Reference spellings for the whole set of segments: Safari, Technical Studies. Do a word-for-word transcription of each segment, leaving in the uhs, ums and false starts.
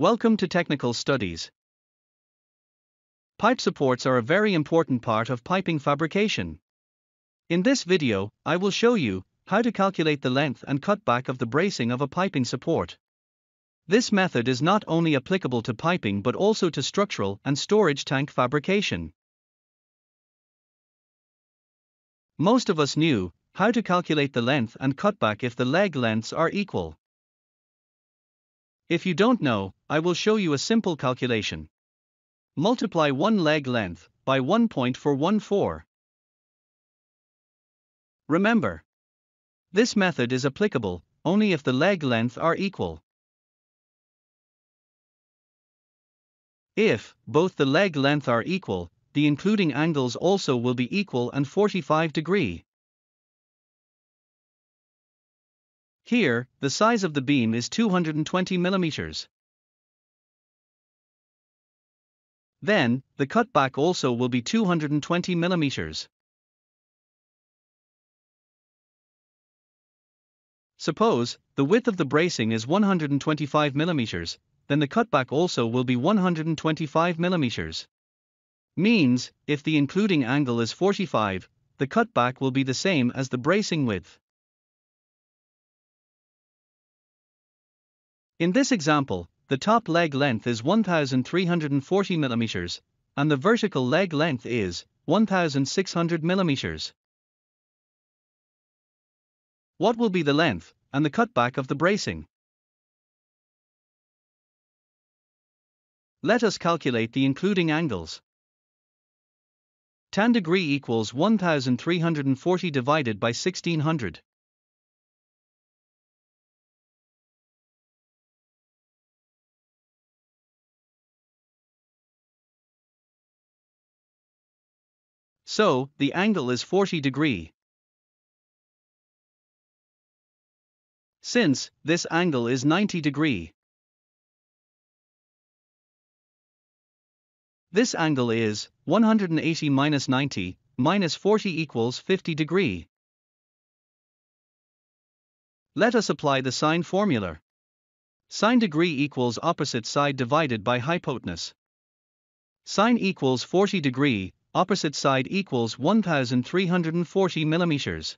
Welcome to Technical Studies. Pipe supports are a very important part of piping fabrication. In this video, I will show you how to calculate the length and cutback of the bracing of a piping support. This method is not only applicable to piping but also to structural and storage tank fabrication. Most of us knew how to calculate the length and cutback if the leg lengths are equal. If you don't know, I will show you a simple calculation. Multiply one leg length by one point four one four. Remember, this method is applicable only if the leg lengths are equal. If both the leg lengths are equal, the including angles also will be equal and forty-five degrees. Here, the size of the beam is two hundred twenty millimeters. Then, the cutback also will be two hundred twenty millimeters. Suppose the width of the bracing is one hundred twenty-five millimeters, then the cutback also will be one hundred twenty-five millimeters. Means, if the including angle is forty-five, the cutback will be the same as the bracing width. In this example, the top leg length is one thousand three hundred forty millimeters, and the vertical leg length is one thousand six hundred millimeters. What will be the length and the cutback of the bracing? Let us calculate the including angles. Tan degree equals one thousand three hundred forty divided by sixteen hundred. So, the angle is forty degrees. Since this angle is ninety degrees, this angle is one hundred eighty minus ninety minus forty equals fifty degrees. Let us apply the sine formula. Sine degree equals opposite side divided by hypotenuse. Sine equals forty degrees. Opposite side equals one thousand three hundred forty millimeters.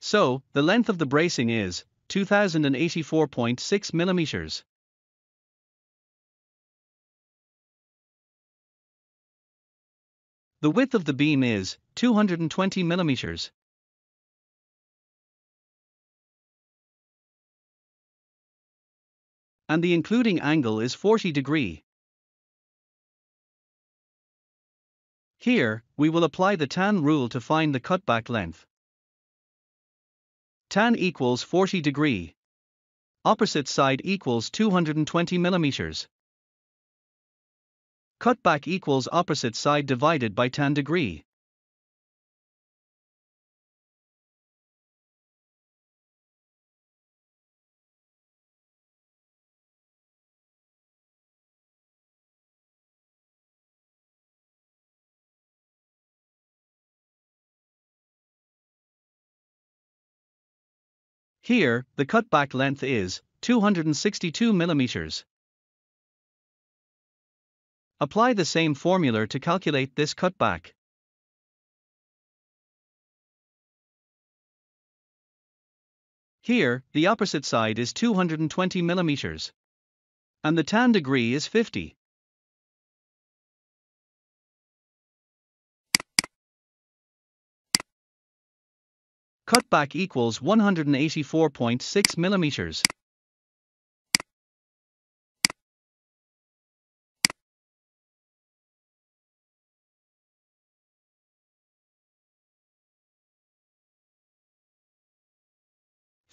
So, the length of the bracing is two thousand eighty-four point six millimeters. The width of the beam is two hundred twenty millimeters. And the including angle is forty degrees. Here, we will apply the tan rule to find the cutback length. Tan equals forty degrees. Opposite side equals two hundred twenty millimeters. Cutback equals opposite side divided by tan degree. Here, the cutback length is two hundred sixty-two millimeters. Apply the same formula to calculate this cutback. Here, the opposite side is two hundred twenty millimeters. And the tan degree is fifty. Cutback equals one hundred eighty-four point six millimeters.